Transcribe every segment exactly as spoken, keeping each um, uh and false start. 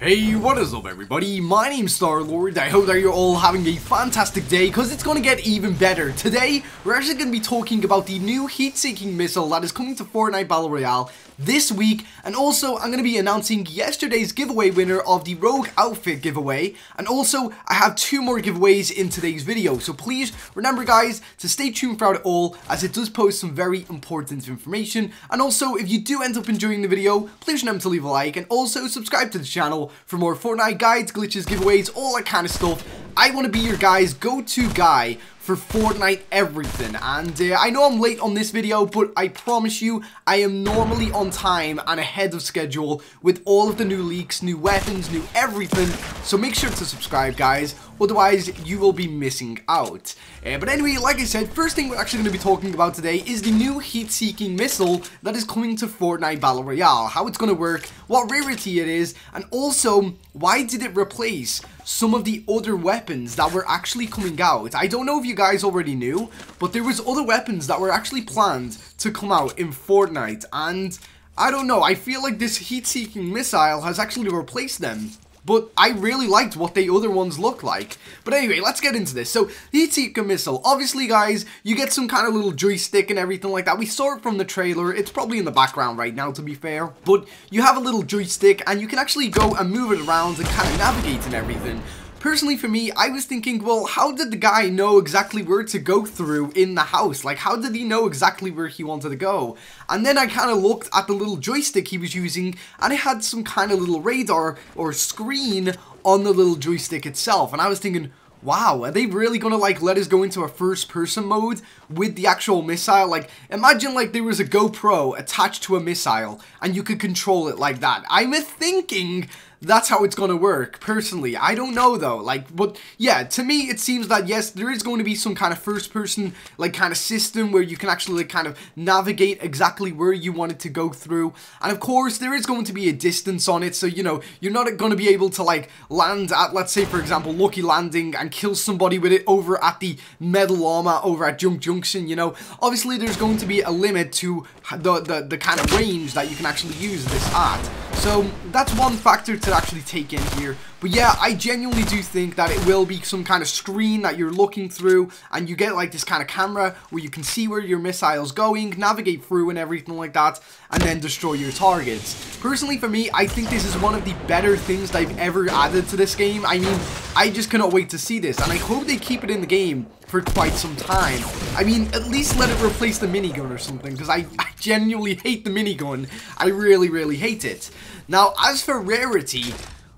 Hey, what is up everybody, my name's Star-Lord. I hope that you're all having a fantastic day, because it's going to get even better. Today, we're actually going to be talking about the new heat-seeking missile that is coming to Fortnite Battle Royale this week, and also I'm going to be announcing yesterday's giveaway winner of the Rogue Outfit giveaway, and also I have two more giveaways in today's video, so please remember guys to stay tuned throughout it all, as it does post some very important information. And also, if you do end up enjoying the video, please remember to leave a like, and also subscribe to the channel for more Fortnite guides, glitches, giveaways, all that kind of stuff. I want to be your guys' go-to guy for Fortnite everything. And uh, I know I'm late on this video, but I promise you, I am normally on time and ahead of schedule with all of the new leaks, new weapons, new everything. So make sure to subscribe, guys. Otherwise, you will be missing out. Uh, but anyway, like I said, first thing we're actually going to be talking about today is the new heat-seeking missile that is coming to Fortnite Battle Royale. How it's going to work, what rarity it is, and also, why did it replace some of the other weapons that were actually coming out? I don't know if you guys already knew, but there was other weapons that were actually planned to come out in Fortnite, and I don't know, I feel like this heat-seeking missile has actually replaced them. But I really liked what the other ones look like. But anyway, let's get into this. So, the heat-seeking missile. Obviously, guys, you get some kind of little joystick and everything like that. We saw it from the trailer. It's probably in the background right now, to be fair. But you have a little joystick, and you can actually go and move it around and kind of navigate and everything. Personally, for me, I was thinking, well, how did the guy know exactly where to go through in the house? Like, how did he know exactly where he wanted to go? And then I kind of looked at the little joystick he was using, and it had some kind of little radar or screen on the little joystick itself. And I was thinking, wow, are they really gonna like let us go into a first person mode with the actual missile? Like, imagine like there was a GoPro attached to a missile and you could control it like that. I'm thinking that's how it's gonna work. Personally, I don't know though, like, but yeah, to me it seems that yes, there is going to be some kind of first person like kind of system where you can actually like kind of navigate exactly where you wanted to go through. And of course there is going to be a distance on it, so you know, you're not going to be able to like land at, let's say for example, Lucky Landing and kill somebody with it over at the Metal Llama over at Junk Junction. You know, obviously there's going to be a limit to the, the, the kind of range that you can actually use this at. So that's one factor to actually take in here. But yeah, I genuinely do think that it will be some kind of screen that you're looking through, and you get like this kind of camera where you can see where your missile's going, navigate through and everything like that, and then destroy your targets. Personally for me, I think this is one of the better things that I've ever added to this game. I mean, I just cannot wait to see this, and I hope they keep it in the game for quite some time. I mean, at least let it replace the minigun or something, because I, I genuinely hate the minigun. I really, really hate it. Now, as for rarity,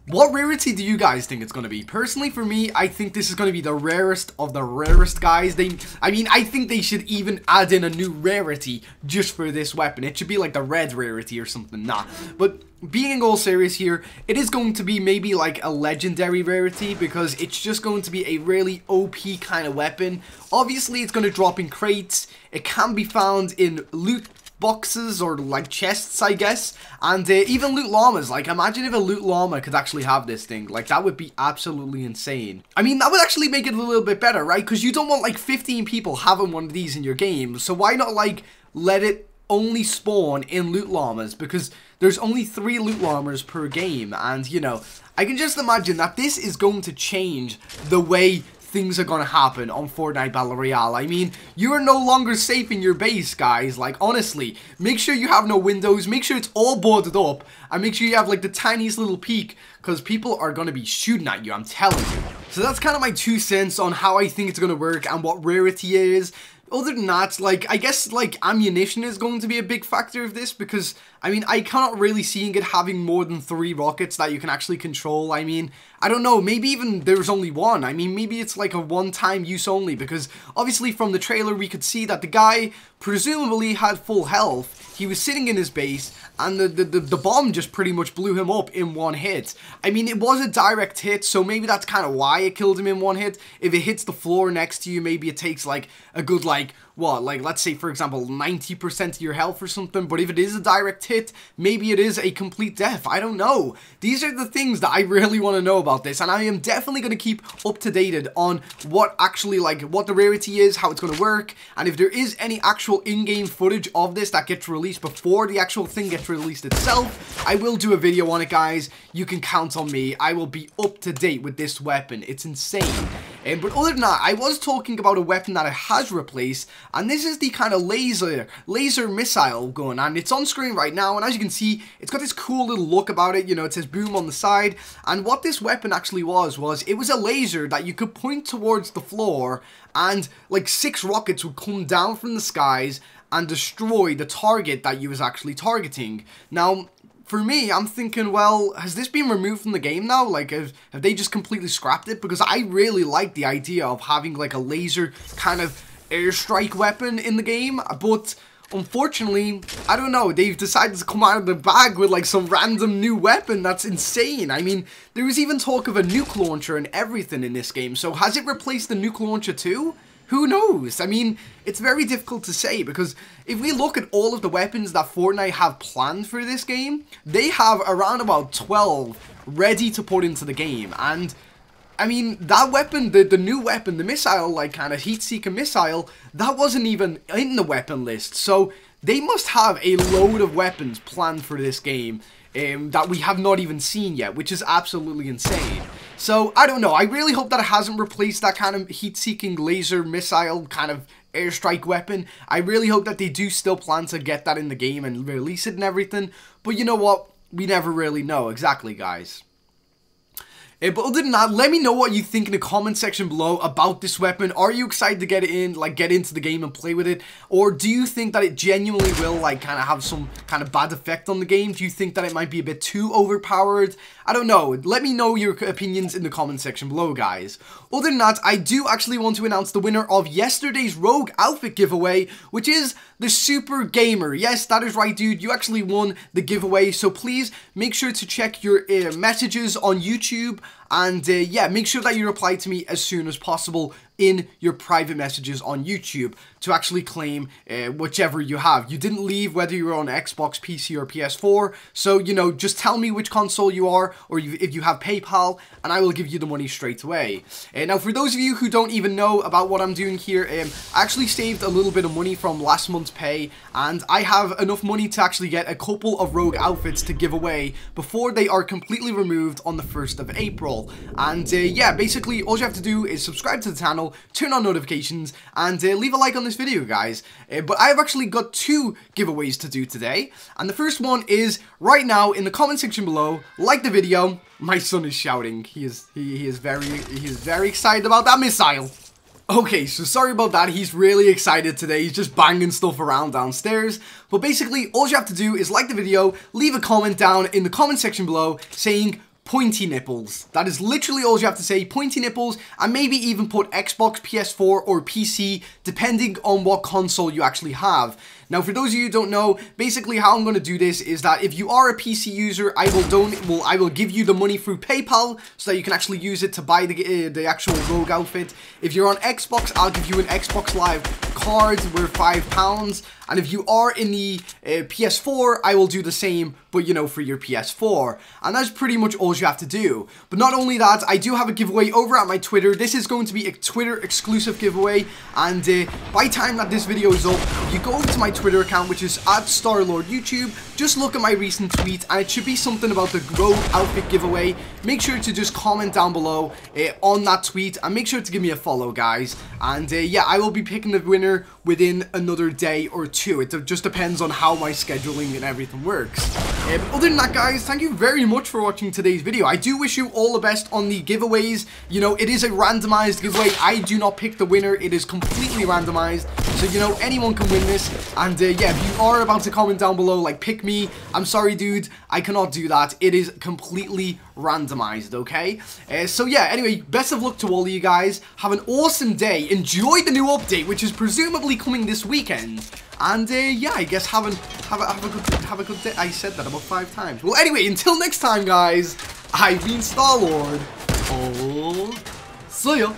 what rarity do you guys think it's going to be? Personally, for me, I think this is going to be the rarest of the rarest, guys. They, I mean, I think they should even add in a new rarity just for this weapon. It should be like the red rarity or something. Nah, but being all serious here, it is going to be maybe like a legendary rarity, because it's just going to be a really O P kind of weapon. Obviously, it's going to drop in crates. It can be found in loot boxes or like chests, I guess, and uh, even loot llamas. Like, imagine if a loot llama could actually have this thing. Like, that would be absolutely insane. I mean, that would actually make it a little bit better, right? Because you don't want like fifteen people having one of these in your game, so why not like let it only spawn in loot llamas, because there's only three loot llamas per game. And you know, I can just imagine that this is going to change the way things are gonna happen on Fortnite Battle Royale. I mean, you are no longer safe in your base, guys. Like, honestly, make sure you have no windows, make sure it's all boarded up, and make sure you have like the tiniest little peek, because people are gonna be shooting at you, I'm telling you. So that's kind of my two cents on how I think it's gonna work and what rarity is. Other than that, like, I guess, like, ammunition is going to be a big factor of this, because, I mean, I cannot really see it having more than three rockets that you can actually control. I mean, I don't know, maybe even there's only one. I mean, maybe it's, like, a one-time use only, because, obviously, from the trailer, we could see that the guy presumably had full health. He was sitting in his base, and the, the, the, the bomb just pretty much blew him up in one hit. I mean, it was a direct hit, so maybe that's kind of why it killed him in one hit. If it hits the floor next to you, maybe it takes, like, a good, like, like, what, like, let's say, for example, ninety percent of your health or something, but if it is a direct hit, maybe it is a complete death, I don't know. These are the things that I really want to know about this, and I am definitely going to keep up-to-dated on what actually, like, what the rarity is, how it's going to work, and if there is any actual in-game footage of this that gets released before the actual thing gets released itself, I will do a video on it, guys. You can count on me. I will be up-to-date with this weapon. It's insane. Um, but other than that, I was talking about a weapon that it has replaced, and this is the kind of laser laser missile gun, and it's on screen right now, and as you can see, it's got this cool little look about it, you know, it says boom on the side, and what this weapon actually was, was it was a laser that you could point towards the floor, and like six rockets would come down from the skies and destroy the target that you was actually targeting. Now, for me, I'm thinking, well, has this been removed from the game now? Like, have, have they just completely scrapped it? Because I really like the idea of having, like, a laser kind of airstrike weapon in the game, but unfortunately, I don't know, they've decided to come out of the bag with, like, some random new weapon. That's insane. I mean, there was even talk of a nuke launcher and everything in this game, so has it replaced the nuke launcher too? Who knows? I mean, it's very difficult to say, because if we look at all of the weapons that Fortnite have planned for this game, they have around about twelve ready to put into the game, and I mean, that weapon, the, the new weapon, the missile, like, kind of heat-seeker missile, that wasn't even in the weapon list, so they must have a load of weapons planned for this game um, that we have not even seen yet, which is absolutely insane. So, I don't know, I really hope that it hasn't replaced that kind of heat-seeking laser missile kind of airstrike weapon. I really hope that they do still plan to get that in the game and release it and everything. But you know what? We never really know exactly, guys. But other than that, let me know what you think in the comment section below about this weapon. Are you excited to get it in, like, get into the game and play with it? Or do you think that it genuinely will, like, kind of have some kind of bad effect on the game? Do you think that it might be a bit too overpowered? I don't know. Let me know your opinions in the comment section below, guys. Other than that, I do actually want to announce the winner of yesterday's Rogue Outfit giveaway, which is the Super Gamer. Yes, that is right, dude. You actually won the giveaway, so please make sure to check your uh, messages on YouTube. And uh, yeah, make sure that you reply to me as soon as possible in your private messages on YouTube to actually claim uh, whichever you have. You didn't leave whether you were on Xbox, P C, or P S four. So, you know, just tell me which console you are, or you, if you have PayPal, and I will give you the money straight away. Uh, now, for those of you who don't even know about what I'm doing here, um, I actually saved a little bit of money from last month's pay, and I have enough money to actually get a couple of Rogue Outfits to give away before they are completely removed on the first of April. And uh, yeah, basically, all you have to do is subscribe to the channel, turn on notifications, and uh, leave a like on this video, guys. Uh, but I've actually got two giveaways to do today, and the first one is right now in the comment section below. Like the video. My son is shouting. He is he, he is very he is very excited about that missile. Okay, so sorry about that, he's really excited today, he's just banging stuff around downstairs. But basically, all you have to do is like the video, leave a comment down in the comment section below saying pointy nipples. That is literally all you have to say, pointy nipples, and maybe even put Xbox, P S four, or P C, depending on what console you actually have. Now, for those of you who don't know, basically how I'm going to do this is that if you are a P C user, I will donate, well, I will give you the money through PayPal so that you can actually use it to buy the, uh, the actual Rogue Outfit. If you're on Xbox, I'll give you an Xbox Live card worth five pounds, and if you are in the uh, P S four, I will do the same, but you know, for your P S four. And that's pretty much all you have to do. But not only that, I do have a giveaway over at my Twitter. This is going to be a Twitter exclusive giveaway, and uh, by the time that this video is up, you go to my Twitter account, which is at Star-Lord YouTube. Just look at my recent tweet, and it should be something about the Rogue Outfit giveaway. Make sure to just comment down below uh, on that tweet, and make sure to give me a follow, guys. And uh, yeah, I will be picking the winner within another day or two. It just depends on how my scheduling and everything works. Uh, but other than that, guys, thank you very much for watching today's video. I do wish you all the best on the giveaways. You know, it is a randomized giveaway. I do not pick the winner. It is completely randomized. So, you know, anyone can win this. And uh, yeah, if you are about to comment down below, like, pick me, I'm sorry, dude, I cannot do that. It is completely randomized, okay? Uh, so yeah, anyway, best of luck to all of you guys. Have an awesome day. Enjoy the new update, which is presumably coming this weekend. And uh, yeah, I guess have, an, have, a, have, a good, have a good day. I said that about five times. Well, anyway, until next time, guys, I've been Star-Lord. Oh, see ya.